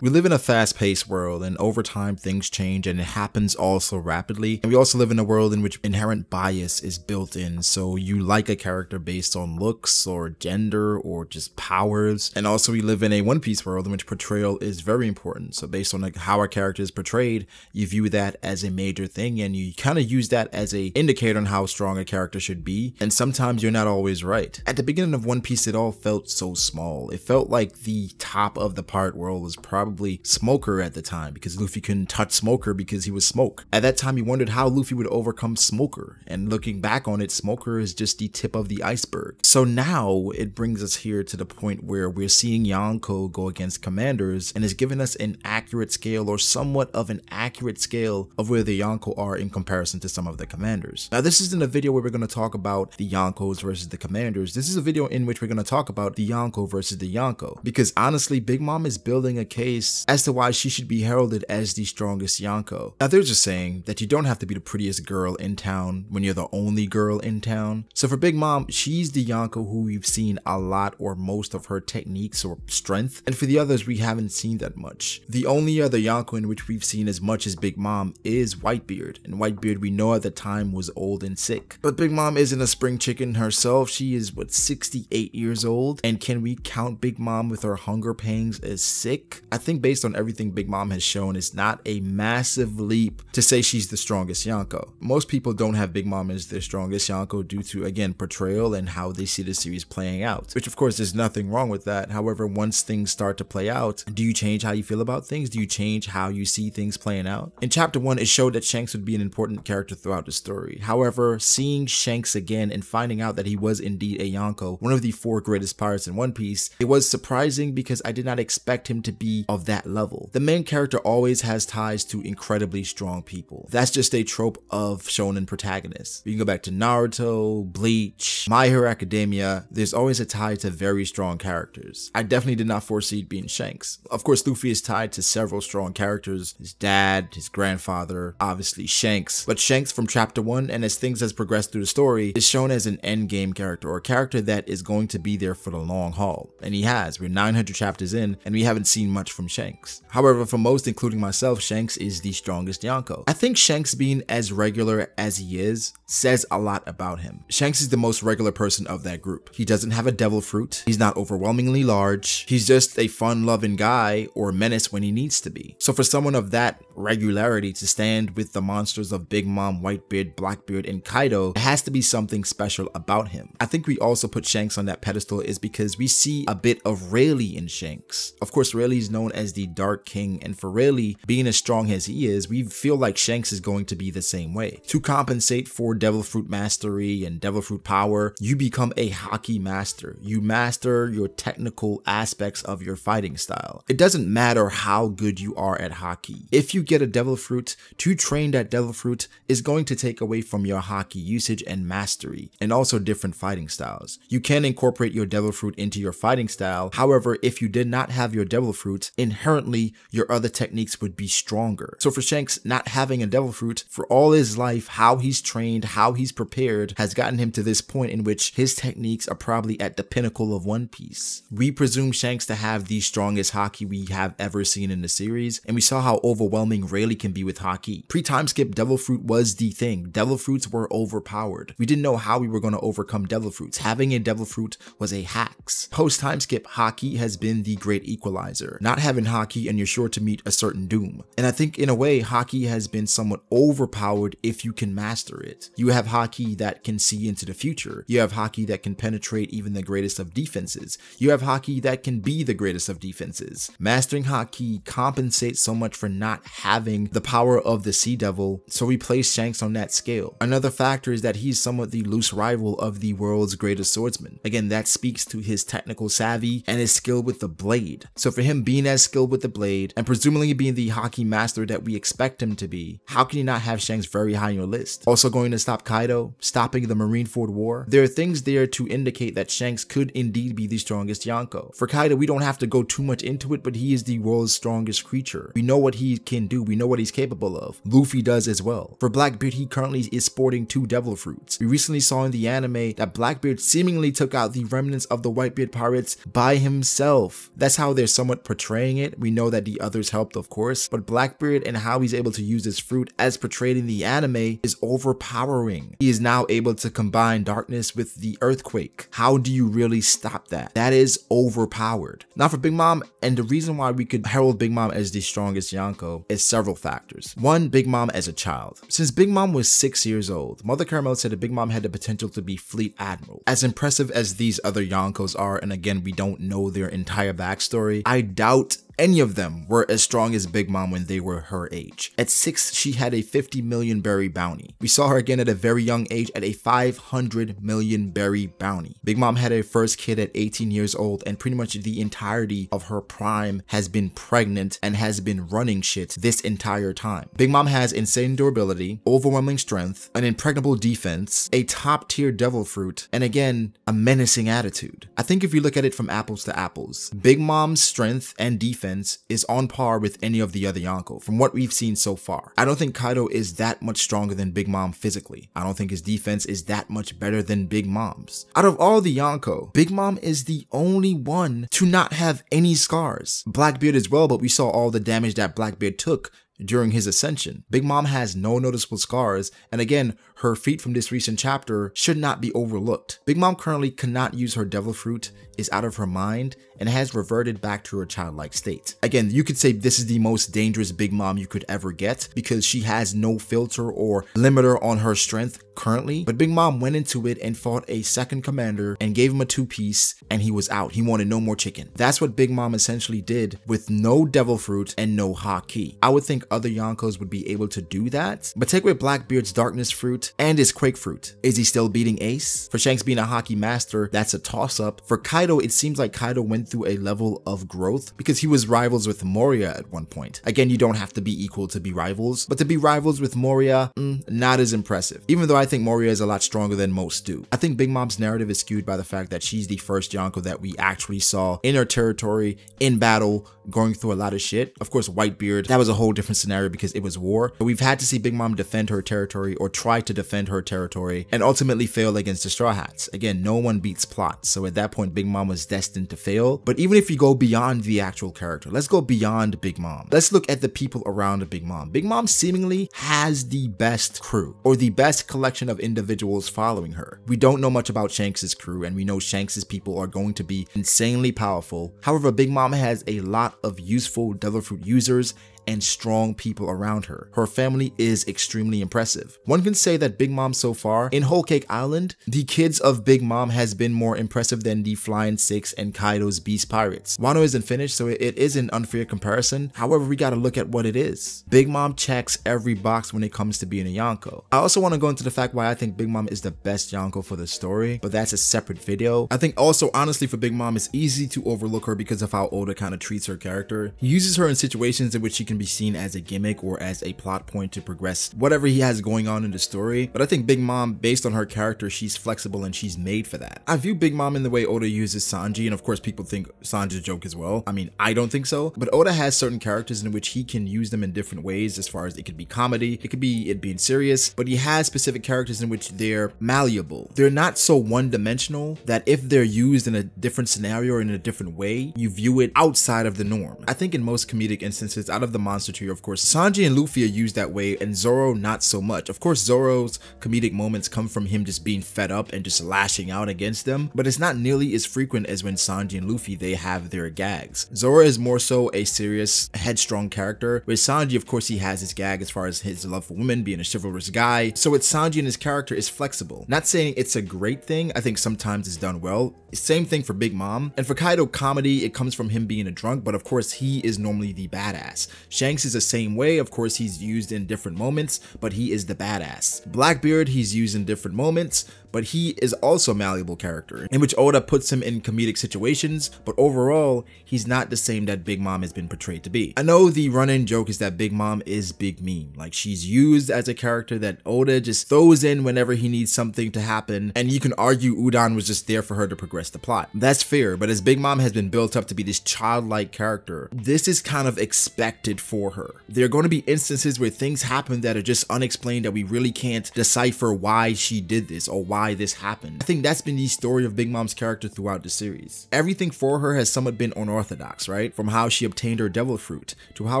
We live in a fast-paced world, and over time things change and it happens also rapidly. And we also live in a world in which inherent bias is built in, so you like a character based on looks or gender or just powers. And also we live in a One Piece world in which portrayal is very important, so based on like how a character is portrayed, you view that as a major thing and you kind of use that as a indicator on how strong a character should be, and sometimes you're not always right. At the beginning of One Piece it all felt so small. It felt like the top of the pirate world was probably Smoker at the time, because Luffy couldn't touch Smoker because he was Smoke. At that time, you wondered how Luffy would overcome Smoker, and looking back on it, Smoker is just the tip of the iceberg. So now it brings us here to the point where we're seeing Yonko go against commanders, and is giving us an accurate scale, or somewhat of an accurate scale, of where the Yonko are in comparison to some of the commanders. Now, this isn't a video where we're going to talk about the Yonkos versus the commanders. This is a video in which we're going to talk about the Yonko versus the Yonko, because honestly, Big Mom is building a case as to why she should be heralded as the strongest Yonko. Now, there's a saying that you don't have to be the prettiest girl in town when you're the only girl in town. So for Big Mom, she's the Yonko who we've seen a lot or most of her techniques or strength, and for the others we haven't seen that much. The only other Yonko in which we've seen as much as Big Mom is Whitebeard, and Whitebeard we know at the time was old and sick. But Big Mom isn't a spring chicken herself. She is, what, 68 years old? And can we count Big Mom with her hunger pangs as sick? I think based on everything Big Mom has shown, it's not a massive leap to say she's the strongest Yonko. Most people don't have Big Mom as their strongest Yonko due to, again, portrayal and how they see the series playing out, which of course there's nothing wrong with that. However, once things start to play out, do you change how you feel about things? Do you change how you see things playing out? In chapter 1, it showed that Shanks would be an important character throughout the story. However, seeing Shanks again and finding out that he was indeed a Yonko, one of the 4 greatest pirates in One Piece, it was surprising because I did not expect him to be of that level. The main character always has ties to incredibly strong people. That's just a trope of shonen protagonists. You can go back to Naruto, Bleach, My Hero Academia. There's always a tie to very strong characters. I definitely did not foresee it being Shanks. Of course, Luffy is tied to several strong characters, his dad, his grandfather, obviously Shanks. But Shanks from chapter 1, and as things has progressed through the story, is shown as an endgame character, or a character that is going to be there for the long haul. And he has. We're 900 chapters in and we haven't seen much from Shanks. However, for most, including myself, Shanks is the strongest Yonko. I think Shanks being as regular as he is says a lot about him. Shanks is the most regular person of that group. He doesn't have a devil fruit. He's not overwhelmingly large. He's just a fun-loving guy, or menace when he needs to be. So for someone of that regularity to stand with the monsters of Big Mom, Whitebeard, Blackbeard, and Kaido, it has to be something special about him. I think we also put Shanks on that pedestal is because we see a bit of Rayleigh in Shanks. Of course, Rayleigh is known as the Dark King, and for Rayleigh being as strong as he is, we feel like Shanks is going to be the same way. To compensate for Devil Fruit mastery and Devil Fruit power, you become a Haki master. You master your technical aspects of your fighting style. It doesn't matter how good you are at Haki. If you get a Devil Fruit, to train that Devil Fruit is going to take away from your Haki usage and mastery, and also different fighting styles. You can incorporate your Devil Fruit into your fighting style. However, if you did not have your Devil Fruit, inherently your other techniques would be stronger. So for Shanks, not having a devil fruit for all his life, how he's trained, how he's prepared, has gotten him to this point in which his techniques are probably at the pinnacle of One Piece. We presume Shanks to have the strongest Haki we have ever seen in the series, and we saw how overwhelming Rayleigh can be with Haki. Pre-time skip, devil fruit was the thing. Devil fruits were overpowered. We didn't know how we were going to overcome devil fruits. Having a devil fruit was a hacks. Post-time skip, Haki has been the great equalizer. Not having Haki and you're sure to meet a certain doom. And I think in a way Haki has been somewhat overpowered if you can master it. You have Haki that can see into the future. You have Haki that can penetrate even the greatest of defenses. You have Haki that can be the greatest of defenses. Mastering Haki compensates so much for not having the power of the Sea Devil, so we place Shanks on that scale. Another factor is that he's somewhat the loose rival of the world's greatest swordsman. Again, that speaks to his technical savvy and his skill with the blade. So for him being as as skilled with the blade, and presumably being the Haki master that we expect him to be, how can you not have Shanks very high on your list? Also going to stop Kaido, stopping the Marineford War. There are things there to indicate that Shanks could indeed be the strongest Yonko. For Kaido, we don't have to go too much into it, but he is the world's strongest creature. We know what he can do, we know what he's capable of. Luffy does as well. For Blackbeard, he currently is sporting 2 Devil Fruits. We recently saw in the anime that Blackbeard seemingly took out the remnants of the Whitebeard pirates by himself. That's how they're somewhat portraying it. We know that the others helped, of course, but Blackbeard and how he's able to use this fruit as portrayed in the anime is overpowering. He is now able to combine darkness with the earthquake. How do you really stop that? That is overpowered. Now for Big Mom, and the reason why we could herald Big Mom as the strongest Yonko is several factors. One, Big Mom as a child. Since Big Mom was 6 years old, Mother Caramel said that Big Mom had the potential to be Fleet Admiral. As impressive as these other Yonkos are, and again, we don't know their entire backstory, I doubt any of them were as strong as Big Mom when they were her age. At 6, she had a 50 million berry bounty. We saw her again at a very young age at a 500 million berry bounty. Big Mom had her first kid at 18 years old, and pretty much the entirety of her prime has been pregnant and has been running shit this entire time. Big Mom has insane durability, overwhelming strength, an impregnable defense, a top tier devil fruit, and again, a menacing attitude. I think if you look at it from apples to apples, Big Mom's strength and defense is on par with any of the other Yonko from what we've seen so far. I don't think Kaido is that much stronger than Big Mom physically. I don't think his defense is that much better than Big Mom's. Out of all the Yonko, Big Mom is the only one to not have any scars. Blackbeard as well, but we saw all the damage that Blackbeard took during his ascension. Big Mom has no noticeable scars, and again, her feat from this recent chapter should not be overlooked. Big Mom currently cannot use her devil fruit, is out of her mind, and has reverted back to her childlike state. Again, you could say this is the most dangerous Big Mom you could ever get because she has no filter or limiter on her strength currently, but Big Mom went into it and fought a second commander and gave him a 2-piece, and he was out. He wanted no more chicken. That's what Big Mom essentially did with no devil fruit and no Haki. I would think other Yonkos would be able to do that, but take away Blackbeard's darkness fruit and his quake fruit. Is he still beating Ace? For Shanks being a Haki master, that's a toss-up. For Kaido, it seems like Kaido went through a level of growth because he was rivals with Moria at one point. Again, you don't have to be equal to be rivals, but to be rivals with Moria, not as impressive, even though I think Moria is a lot stronger than most do. I think Big Mom's narrative is skewed by the fact that she's the first Yonko that we actually saw in her territory, in battle, going through a lot of shit. Of course, Whitebeard, that was a whole different scenario because it was war, but we've had to see Big Mom defend her territory or try to defend her territory and ultimately fail against the Straw Hats. Again, no one beats plot, so at that point Big Mom was destined to fail. But even if you go beyond the actual character, let's go beyond Big Mom. Let's look at the people around Big Mom. Big Mom seemingly has the best crew or the best collection of individuals following her. We don't know much about Shanks's crew, and we know Shanks's people are going to be insanely powerful. However, Big Mom has a lot of useful devil fruit users and strong people around her. Her family is extremely impressive. One can say that Big Mom so far, in Whole Cake Island, the kids of Big Mom has been more impressive than the Flying Six and Kaido's Beast Pirates. Wano isn't finished, so it is an unfair comparison. However, we gotta look at what it is. Big Mom checks every box when it comes to being a Yonko. I also wanna go into the fact why I think Big Mom is the best Yonko for the story, but that's a separate video. I think also, honestly, for Big Mom, it's easy to overlook her because of how Oda kinda treats her character. He uses her in situations in which she can be seen as a gimmick or as a plot point to progress whatever he has going on in the story. But I think Big Mom, based on her character, she's flexible and she's made for that. I view Big Mom in the way Oda uses Sanji, and of course people think Sanji's a joke as well. I mean, I don't think so, but Oda has certain characters in which he can use them in different ways, as far as it could be comedy, it could be it being serious, but he has specific characters in which they're malleable. They're not so one-dimensional that if they're used in a different scenario or in a different way, you view it outside of the norm. I think in most comedic instances, out of the monster tier, of course, Sanji and Luffy are used that way, and Zoro not so much. Of course, Zoro's comedic moments come from him just being fed up and just lashing out against them, but it's not nearly as frequent as when Sanji and Luffy, they have their gags. Zoro is more so a serious, headstrong character, where Sanji, of course, he has his gag as far as his love for women, being a chivalrous guy. So it's Sanji and his character is flexible. Not saying it's a great thing, I think sometimes it's done well. Same thing for Big Mom. And for Kaido comedy, it comes from him being a drunk, but of course he is normally the badass. Shanks is the same way. Of course, he's used in different moments, but he is the badass. Blackbeard, he's used in different moments, but he is also a malleable character, in which Oda puts him in comedic situations, but overall, he's not the same that Big Mom has been portrayed to be. I know the run-in joke is that Big Mom is Big Meme, like she's used as a character that Oda just throws in whenever he needs something to happen, and you can argue Udon was just there for her to progress the plot. That's fair, but as Big Mom has been built up to be this childlike character, this is kind of expected for her. There are going to be instances where things happen that are just unexplained, that we really can't decipher why she did this or why this happened. I think that's been the story of Big Mom's character throughout the series. Everything for her has somewhat been unorthodox, right? From how she obtained her devil fruit, to how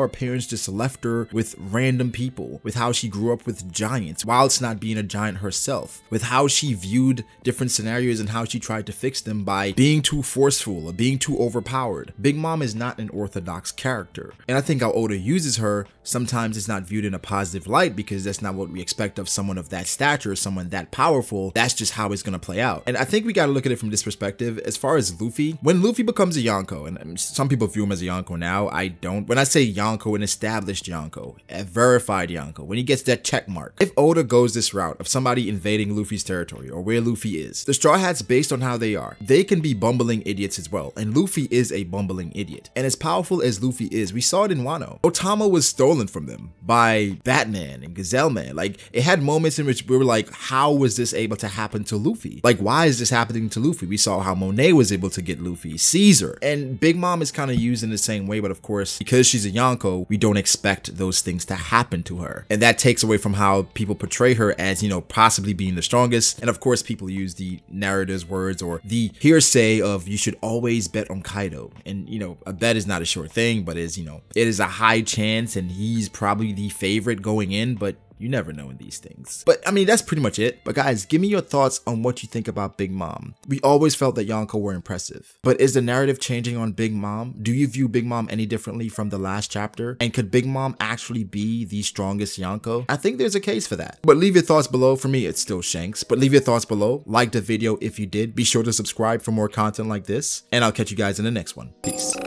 her parents just left her with random people, with how she grew up with giants whilst not being a giant herself, with how she viewed different scenarios and how she tried to fix them by being too forceful or being too overpowered. Big Mom is not an orthodox character, and I think how Oda uses her sometimes is not viewed in a positive light because that's not what we expect of someone of that stature, someone that powerful. That's just how it's gonna play out, and I think we gotta look at it from this perspective. As far as Luffy, when Luffy becomes a Yonko, and some people view him as a Yonko now, I don't. When I say Yonko, an established Yonko, a verified Yonko, when he gets that check mark, if Oda goes this route of somebody invading Luffy's territory or where Luffy is, the Straw Hats, based on how they are, they can be bumbling idiots as well, and Luffy is a bumbling idiot. And as powerful as Luffy is, we saw it in Wano. Otama was stolen from them by Batman and Gazelle Man. Like, it had moments in which we were like, how was this able to happen to Luffy? Like, why is this happening to Luffy? We saw how Monet was able to get Luffy, Caesar, and Big Mom is kind of used in the same way, but of course, because she's a Yonko, we don't expect those things to happen to her, and that takes away from how people portray her as, you know, possibly being the strongest. And of course, people use the narrator's words or the hearsay of, you should always bet on Kaido, and, you know, a bet is not a sure thing, but is, you know, it is a high chance, and he's probably the favorite going in, but you never know in these things. But I mean, that's pretty much it. But guys, give me your thoughts on what you think about Big Mom. We always felt that Yonko were impressive, but is the narrative changing on Big Mom? Do you view Big Mom any differently from the last chapter? And could Big Mom actually be the strongest Yonko? I think there's a case for that. But leave your thoughts below. For me, it's still Shanks, but leave your thoughts below. Like the video if you did. Be sure to subscribe for more content like this, and I'll catch you guys in the next one. Peace.